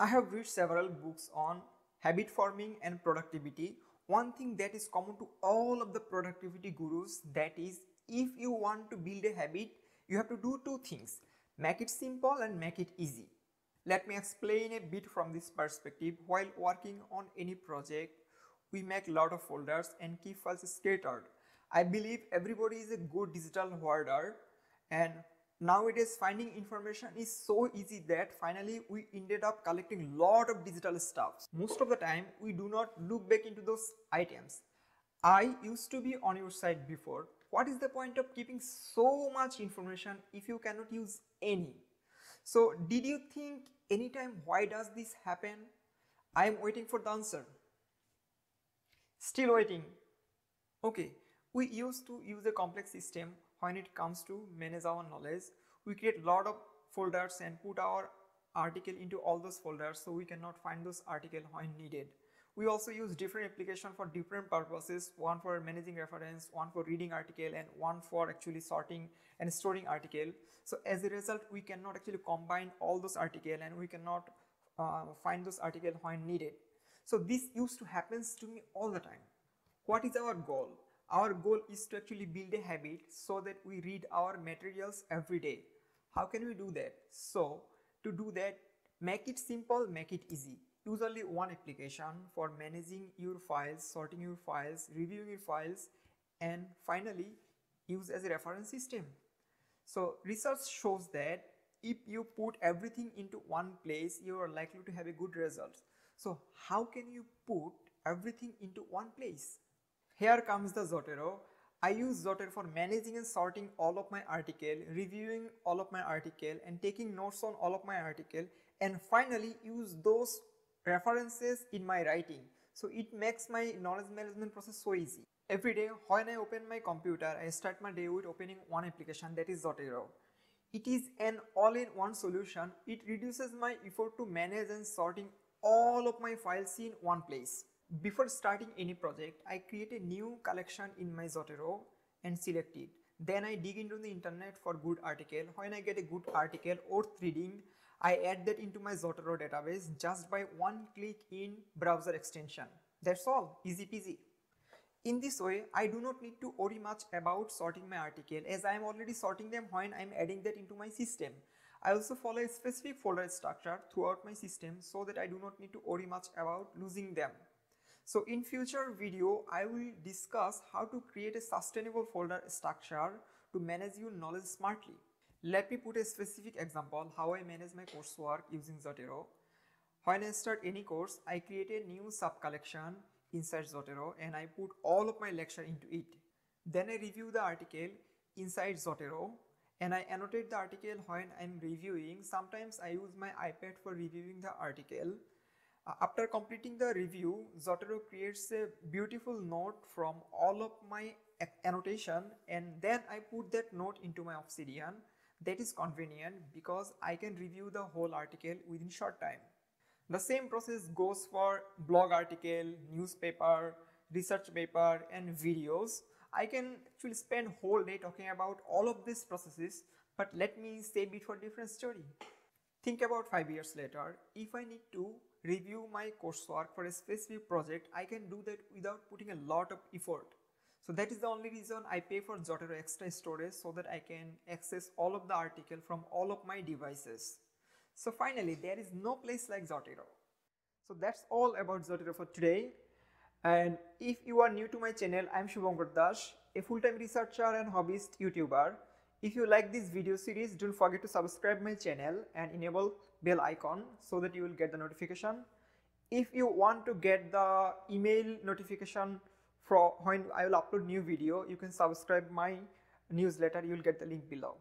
I have read several books on habit forming and productivity. One thing that is common to all of the productivity gurus, that is, if you want to build a habit, you have to do two things: make it simple and make it easy. Let me explain a bit from this perspective. While working on any project, we make a lot of folders and keep files scattered. I believe everybody is a good digital hoarder, and nowadays finding information is so easy that finally we ended up collecting a lot of digital stuff. Most of the time we do not look back into those items. I used to be on your side before. What is the point of keeping so much information if you cannot use any? So did you think anytime why does this happen? I am waiting for the answer. Still waiting. Okay, we used to use a complex system when it comes to manage our knowledge. We create a lot of folders and put our article into all those folders so we cannot find those articles when needed. We also use different applications for different purposes, one for managing reference, one for reading article, and one for actually sorting and storing article. So as a result, we cannot actually combine all those articles and we cannot find those articles when needed. So this used to happen to me all the time. What is our goal? Our goal is to actually build a habit so that we read our materials every day. How can we do that? So to do that, make it simple, make it easy. Use only one application for managing your files, sorting your files, reviewing your files, and finally use as a reference system. So research shows that if you put everything into one place, you are likely to have a good result. So how can you put everything into one place? Here comes the Zotero. I use Zotero for managing and sorting all of my article, reviewing all of my article, and taking notes on all of my article, and finally use those references in my writing. So it makes my knowledge management process so easy. Every day when I open my computer, I start my day with opening one application, that is Zotero. It is an all-in-one solution. It reduces my effort to manage and sorting all of my files in one place. Before starting any project, I create a new collection in my Zotero and select it. Then I dig into the internet for good article. When I get a good article worth reading, I add that into my Zotero database just by one click in browser extension. That's all, easy peasy. In this way, I do not need to worry much about sorting my article, as I am already sorting them when I am adding that into my system. I also follow a specific folder structure throughout my system so that I do not need to worry much about losing them. So in future video, I will discuss how to create a sustainable folder structure to manage your knowledge smartly. Let me put a specific example how I manage my coursework using Zotero. When I start any course, I create a new sub-collection inside Zotero and I put all of my lecture into it. Then I review the article inside Zotero, and I annotate the article when I'm reviewing. Sometimes I use my iPad for reviewing the article. After completing the review, Zotero creates a beautiful note from all of my annotation, and then I put that note into my Obsidian. That is convenient because I can review the whole article within short time. The same process goes for blog article, newspaper, research paper, and videos. I can actually spend whole day talking about all of these processes, but let me save it for a different story. Think about 5 years later. If I need to review my coursework for a specific project, I can do that without putting a lot of effort. So that is the only reason I pay for Zotero extra storage, so that I can access all of the article from all of my devices. So finally, there is no place like Zotero. So that's all about Zotero for today. And if you are new to my channel, I am Shuvangkar Das, a full-time researcher and hobbyist YouTuber. If you like this video series, don't forget to subscribe my channel and enable bell icon so that you will get the notification. If you want to get the email notification for when I will upload new video, you can subscribe my newsletter. You will get the link below.